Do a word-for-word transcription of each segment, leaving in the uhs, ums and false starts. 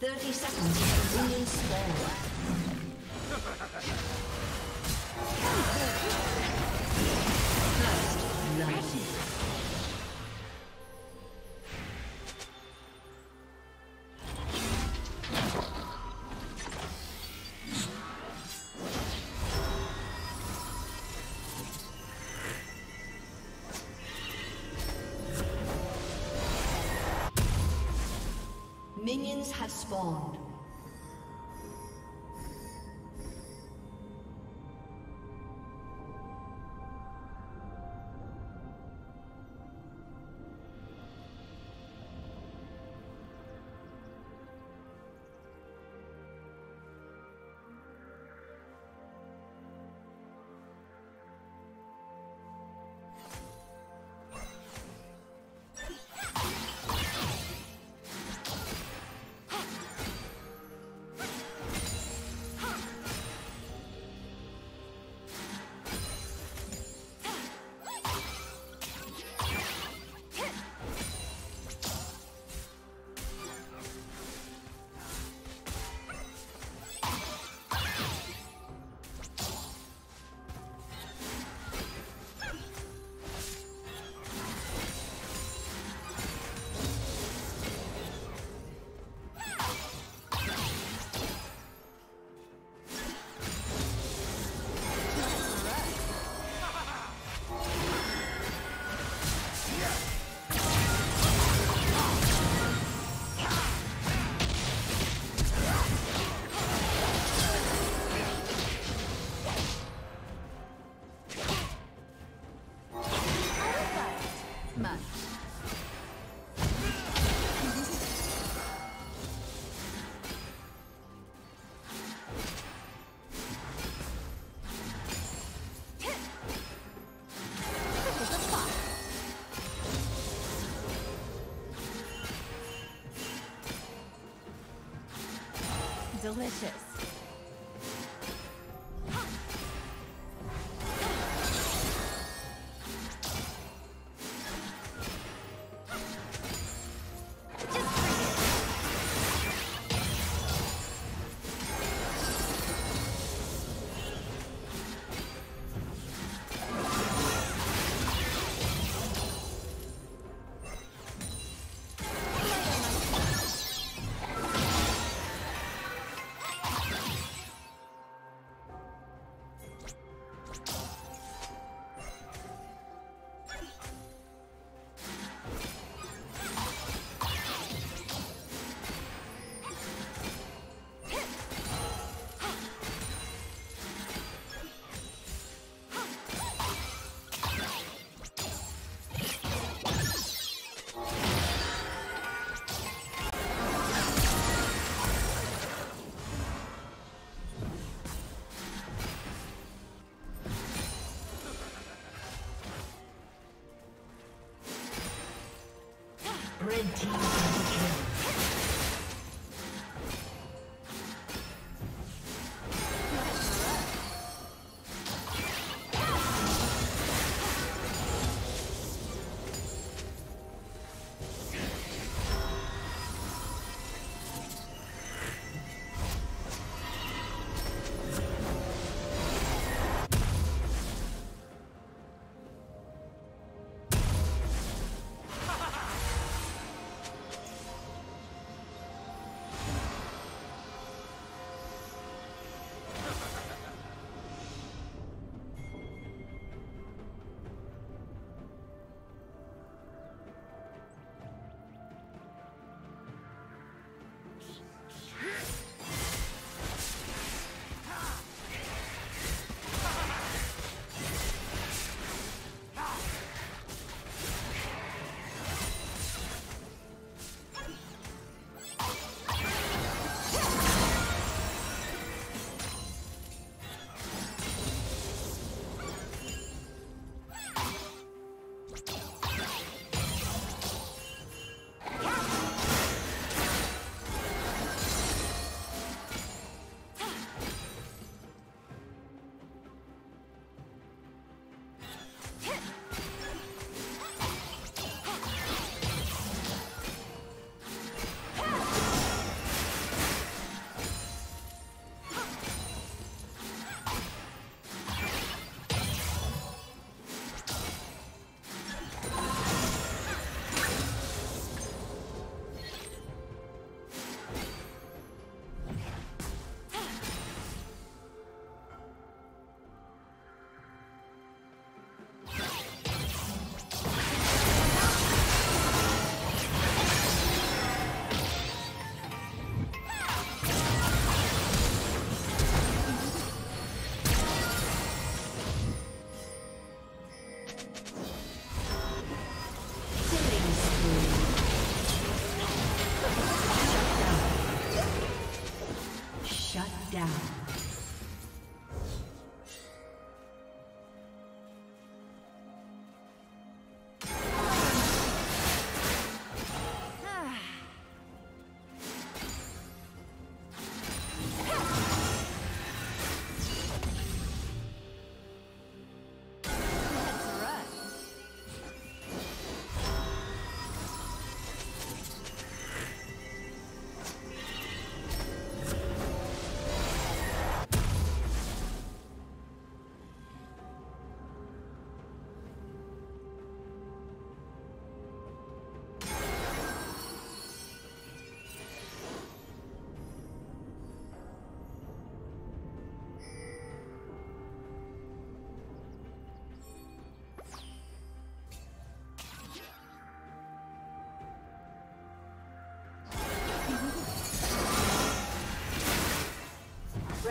Thirty seconds to bring in spawn. First, love. Minions have spawned. Delicious. Red team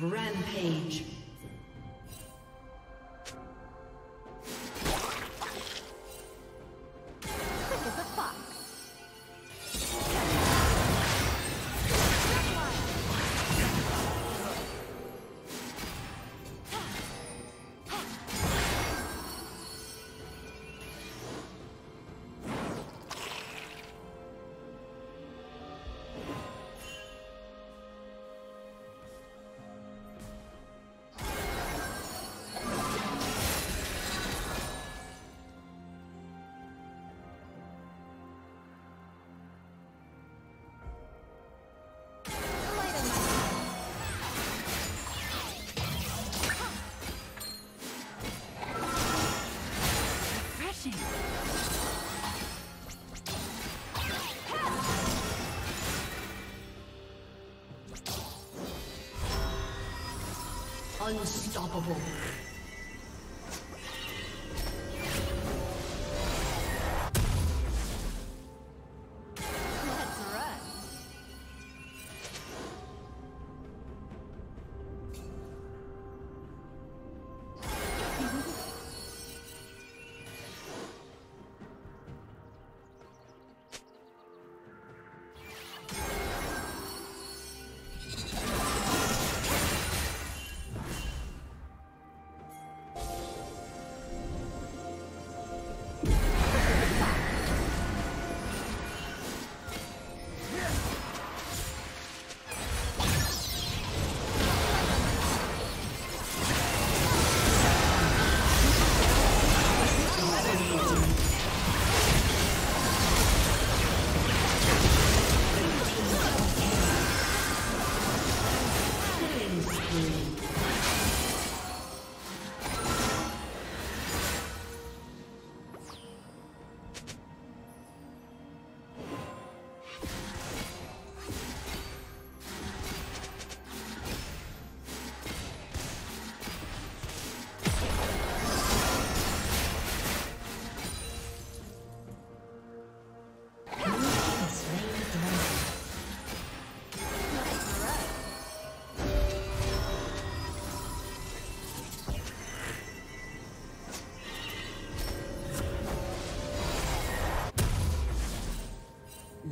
Rampage. Unstoppable.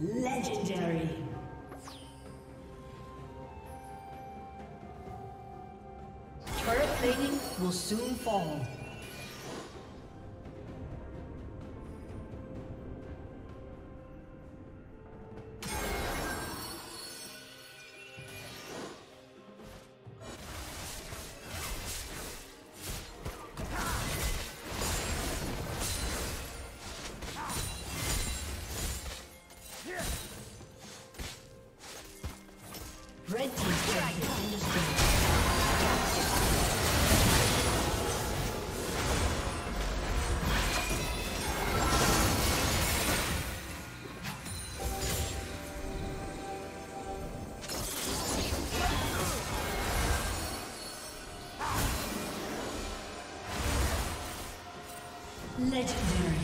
Legendary. Turret plating will soon fall. Legendary.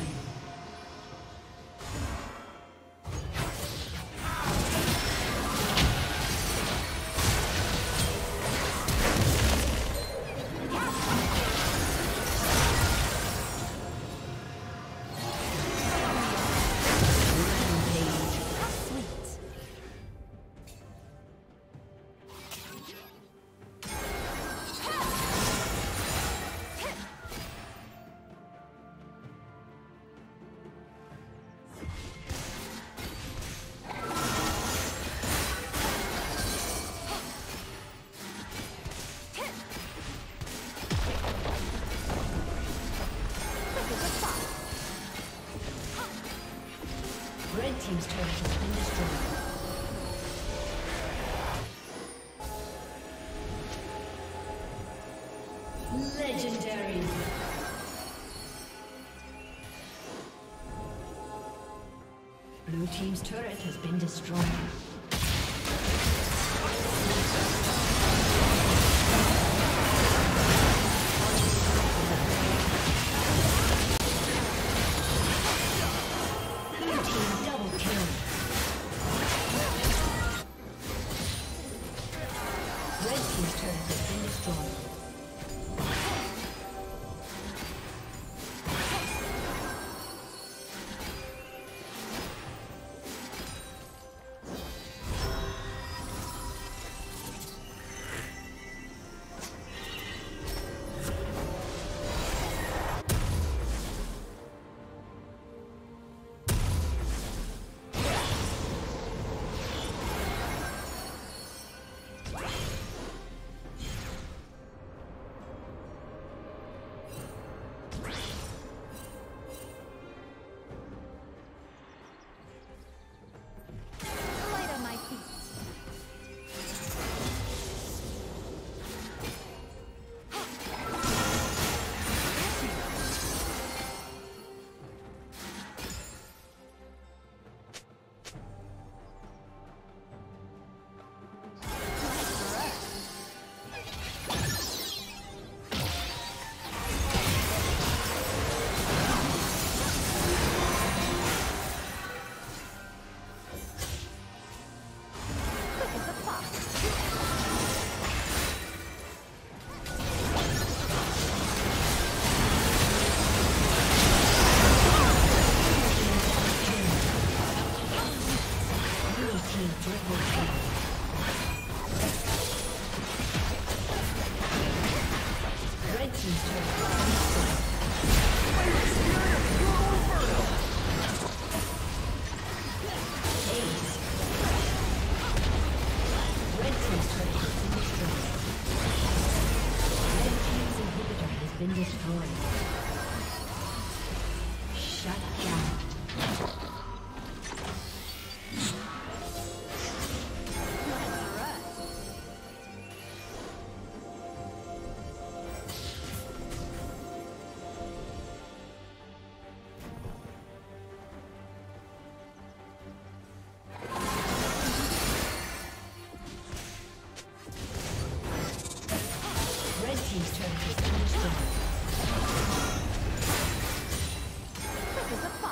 Team's turret has been destroyed. Legendary. Blue team's turret has been destroyed. Look at the fire.